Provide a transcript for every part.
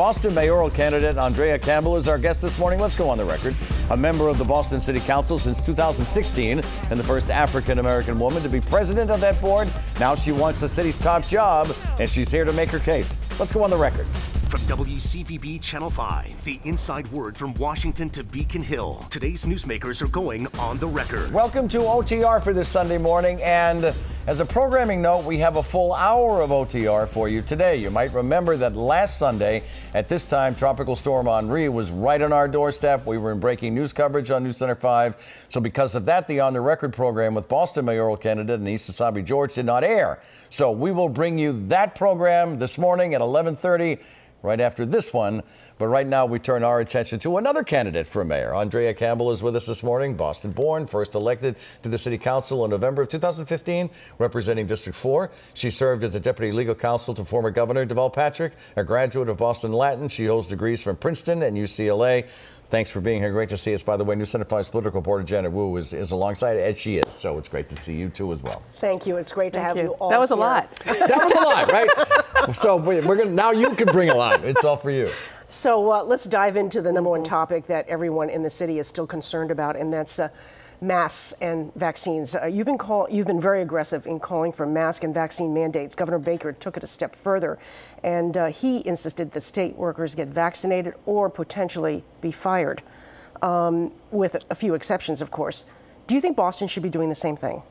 Boston mayoral candidate Andrea Campbell is our guest this morning. Let's go on the record. A member of the Boston City Council since 2016 and the first African-American woman to be president of that board. Now she wants the city's top job, and she's here to make her case. Let's go on the record. From WCVB Channel 5, the inside word from Washington to Beacon Hill. Today's newsmakers are going on the record. Welcome to OTR for this Sunday morning. And as a programming note, we have a full hour of OTR for you today. You might remember that last Sunday at this time, Tropical Storm Henri was right on our doorstep. We were in breaking news coverage on News Center 5. So because of that, the On the Record program with Boston mayoral candidate Anissa Sabi George did not air. So we will bring you that program this morning at 11:30. Right after this one. But right now we turn our attention to another candidate for mayor. Andrea Campbell is with us this morning, Boston-born, first elected to the city council in November of 2015, representing District 4. She served as a deputy legal counsel to former Governor Deval Patrick, a graduate of Boston Latin. She holds degrees from Princeton and UCLA. Thanks for being here. Great to see us. By the way, News Center 5's political reporter Janet Wu is alongside, as she is. So it's great to see you too as well. Thank you. It's great to have you all. That was a lot. That was a lot, right? So we're gonna now you can bring a lot. It's all for you. So let's dive into the number one topic that everyone in the city is still concerned about, and that's masks and vaccines. You've been very aggressive in calling for mask and vaccine mandates. Governor Baker took it a step further, and he insisted that state workers get vaccinated or potentially be fired, with a few exceptions, of course. Do you think Boston should be doing the same thing?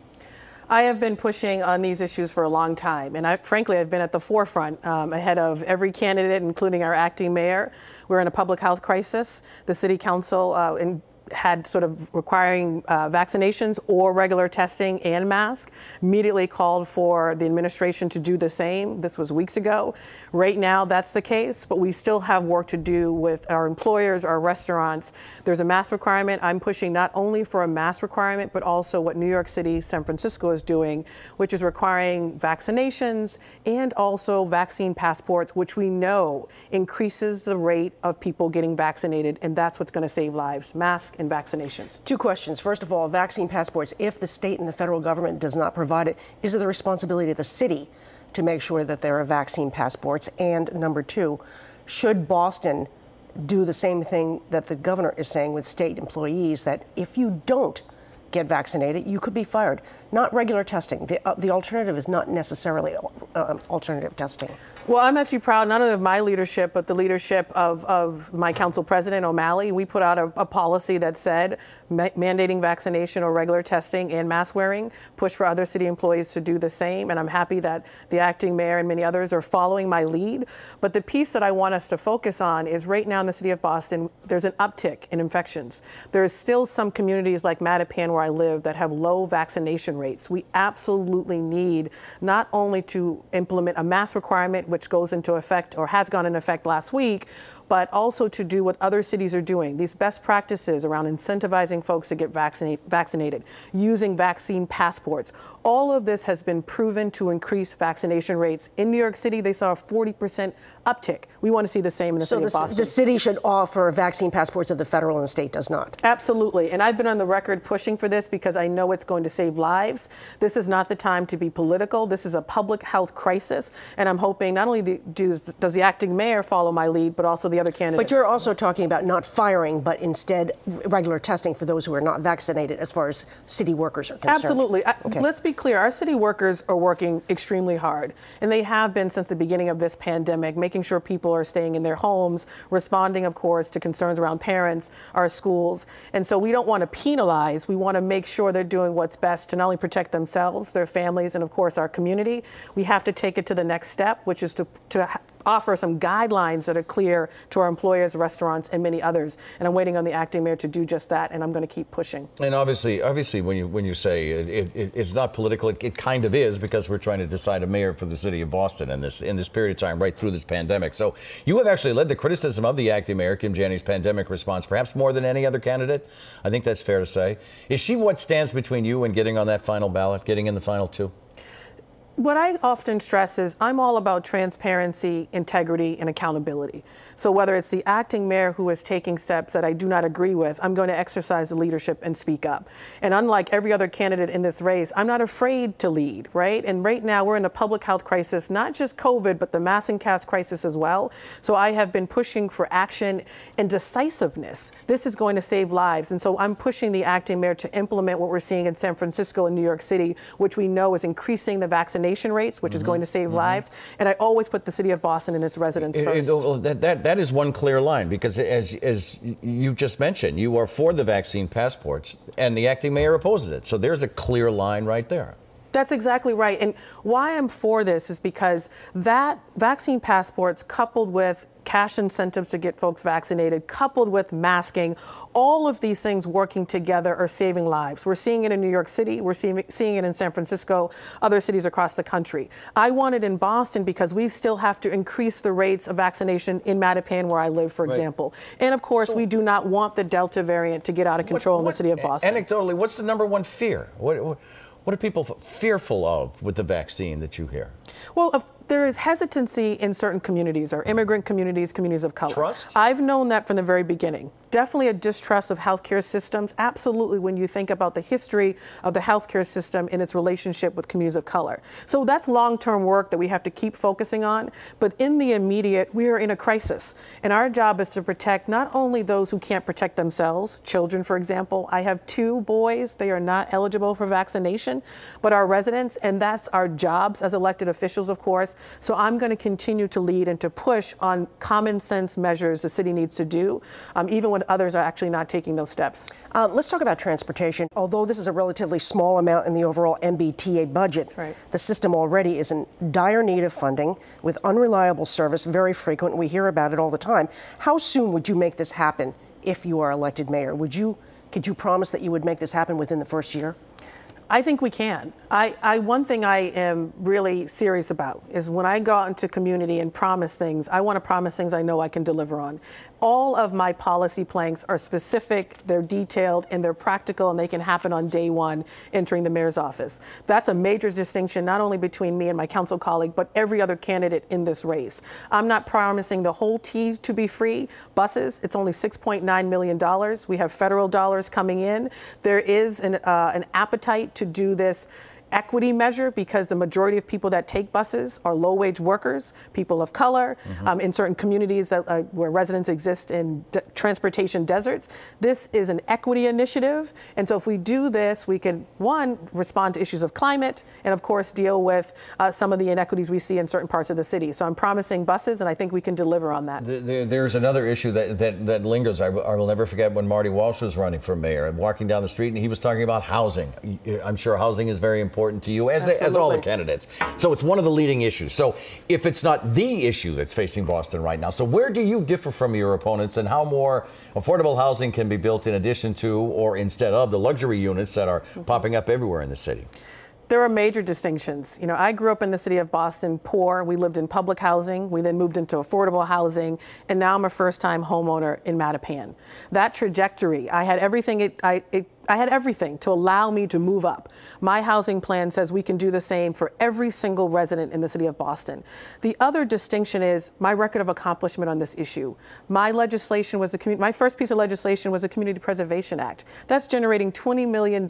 I have been pushing on these issues for a long time, and frankly, I've been at the forefront, ahead of every candidate, including our acting mayor. We're in a public health crisis. The city council had sort of requiring vaccinations or regular testing and mask, immediately called for the administration to do the same. This was weeks ago. Right now, that's the case, but we still have work to do with our employers, our restaurants. There's a mask requirement. I'm pushing not only for a mask requirement, but also what New York City, San Francisco is doing, which is requiring vaccinations and also vaccine passports, which we know increases the rate of people getting vaccinated, and that's what's going to save lives. Mask and vaccinations. Two questions. First of all, vaccine passports. If the state and the federal government does not provide it, is it the responsibility of the city to make sure that there are vaccine passports? And number two, should Boston do the same thing that the governor is saying with state employees, that if you don't get vaccinated, you could be fired? Not regular testing. The alternative is not necessarily alternative testing. Well, I'm actually proud not only of my leadership, but the leadership of my council president, O'Malley. We put out a policy that said mandating vaccination or regular testing and mask wearing, push for other city employees to do the same. And I'm happy that the acting mayor and many others are following my lead. But the piece that I want us to focus on is right now in the city of Boston, there's an uptick in infections. There is still some communities like Mattapan, where I live, that have low vaccination rates. We absolutely need not only to implement a mask requirement, which goes into effect or has gone into effect last week, but also to do what other cities are doing. These best practices around incentivizing folks to get vaccinated, using vaccine passports. All of this has been proven to increase vaccination rates. In New York City, they saw a 40% uptick. We want to see the same in the city of Boston. So the city should offer vaccine passports if the federal and the state does not. Absolutely. And I've been on the record pushing for this because I know it's going to save lives. This is not the time to be political. This is a public health crisis. And I'm hoping not only does the acting mayor follow my lead, but also the other candidates. But you're also talking about not firing, but instead regular testing for those who are not vaccinated as far as city workers are concerned. Absolutely. Okay. Let's be clear. Our city workers are working extremely hard, and they have been since the beginning of this pandemic, making sure people are staying in their homes, responding, of course, to concerns around parents, our schools. And so we don't want to penalize. We want to make sure they're doing what's best to not only protect themselves, their families, and, of course, our community. We have to take it to the next step, which is to offer some guidelines that are clear to our employers, restaurants, and many others. And I'm waiting on the acting mayor to do just that, and I'm going to keep pushing. And obviously, when you say it's not political, it kind of is, because we're trying to decide a mayor for the city of Boston in this period of time, right through this pandemic. So you have actually led the criticism of the acting mayor, Kim Janney's pandemic response, perhaps more than any other candidate. I think that's fair to say. Is she what stands between you and getting on that final ballot, getting in the final two? what I often stress is I'm all about transparency, integrity, and accountability. So whether it's the acting mayor who is taking steps that I do not agree with, I'm going to exercise the leadership and speak up. And unlike every other candidate in this race, I'm not afraid to lead, right? And right now we're in a public health crisis, not just COVID, but the mass and cast crisis as well. So I have been pushing for action and decisiveness. This is going to save lives. And so I'm pushing the acting mayor to implement what we're seeing in San Francisco and New York City, which we know is increasing the vaccination rates, which is going to save lives. And I always put the city of Boston and its residents first. That is one clear line, because as you just mentioned, you are for the vaccine passports, and the acting mayor opposes it. So there's a clear line right there. That's exactly right. And why I'm for this is because that vaccine passports coupled with cash incentives to get folks vaccinated, coupled with masking, all of these things working together are saving lives. We're seeing it in New York City. We're seeing it in San Francisco, other cities across the country. I want it in Boston because we still have to increase the rates of vaccination in Mattapan, where I live, for example. And of course, we do not want the Delta variant to get out of control in the city of Boston. Anecdotally, what's the number one fear? What are people fearful of with the vaccine that you hear? Well, there is hesitancy in certain communities, or immigrant communities, communities of color. Trust? I've known that from the very beginning. Definitely a distrust of healthcare systems. Absolutely, when you think about the history of the healthcare system and its relationship with communities of color. So that's long-term work that we have to keep focusing on. But in the immediate, we are in a crisis. And our job is to protect not only those who can't protect themselves, children, for example. I have 2 boys. They are not eligible for vaccination, but our residents, and that's our jobs as elected officials, of course. So I'm going to continue to lead and to push on common sense measures the city needs to do, even when others are actually not taking those steps. Let's talk about transportation. Although this is a relatively small amount in the overall MBTA budget, the system already is in dire need of funding, with unreliable service very frequent. We hear about it all the time. How soon would you make this happen if you are elected mayor? Could you promise that you would make this happen within the first year? I think we can. One thing I am really serious about is when I go out into community and promise things, I want to promise things I know I can deliver on. All of my policy planks are specific, they're detailed, and they're practical, and they can happen on day one entering the mayor's office. That's a major distinction, not only between me and my council colleague, but every other candidate in this race. I'm not promising the whole T to be free. Buses, it's only $6.9 million. We have federal dollars coming in. There is an appetite to do this equity measure, because the majority of people that take buses are low-wage workers, people of color, in certain communities that, where residents exist in transportation deserts. This is an equity initiative, and so if we do this, we can, one, respond to issues of climate, and of course deal with some of the inequities we see in certain parts of the city. So I'm promising buses, and I think we can deliver on that. There's another issue that lingers. I will never forget when Marty Walsh was running for mayor, and walking down the street, and he was talking about housing. I'm sure housing is very important to you, as all the candidates. So it's one of the leading issues. So if it's not the issue that's facing Boston right now, so where do you differ from your opponents, and how more affordable housing can be built in addition to or instead of the luxury units that are popping up everywhere in the city? There are major distinctions. You know, I grew up in the city of Boston poor. We lived in public housing. We then moved into affordable housing. And now I'm a first-time homeowner in Mattapan. That trajectory, I had everything. I had everything to allow me to move up. My housing plan says we can do the same for every single resident in the city of Boston. The other distinction is my record of accomplishment on this issue. My legislation was my first piece of legislation was the Community Preservation Act. That's generating $20 million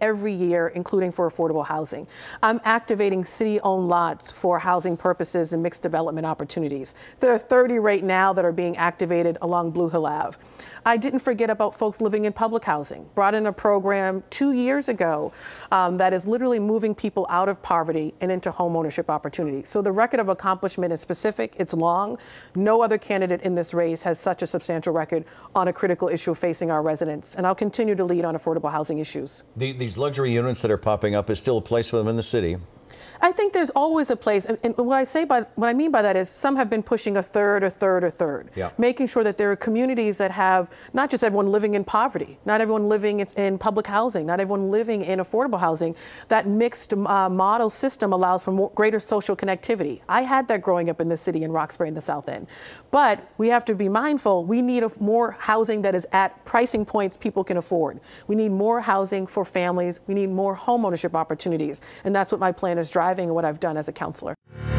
every year, including for affordable housing. I'm activating city-owned lots for housing purposes and mixed development opportunities. There are 30 right now that are being activated along Blue Hill Ave. I didn't forget about folks living in public housing. Brought in a program 2 years ago that is literally moving people out of poverty and into home ownership opportunity. So the record of accomplishment is specific, it's long. No other candidate in this race has such a substantial record on a critical issue facing our residents. And I'll continue to lead on affordable housing issues. These luxury units that are popping up, is still a place for them in the city? I think there's always a place, and what I mean by that is some have been pushing a third, a third, a third, making sure that there are communities that have not just everyone living in poverty, not everyone living in public housing, not everyone living in affordable housing. That mixed model system allows for more, greater social connectivity. I had that growing up in the city, in Roxbury, in the South End, but we have to be mindful. We need more housing that is at pricing points people can afford. We need more housing for families. We need more homeownership opportunities, and that's what my plan is driving. driving and what I've done as a counselor.